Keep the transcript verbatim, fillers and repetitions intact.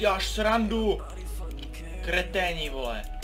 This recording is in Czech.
děláš srandu. Kreténi, vole.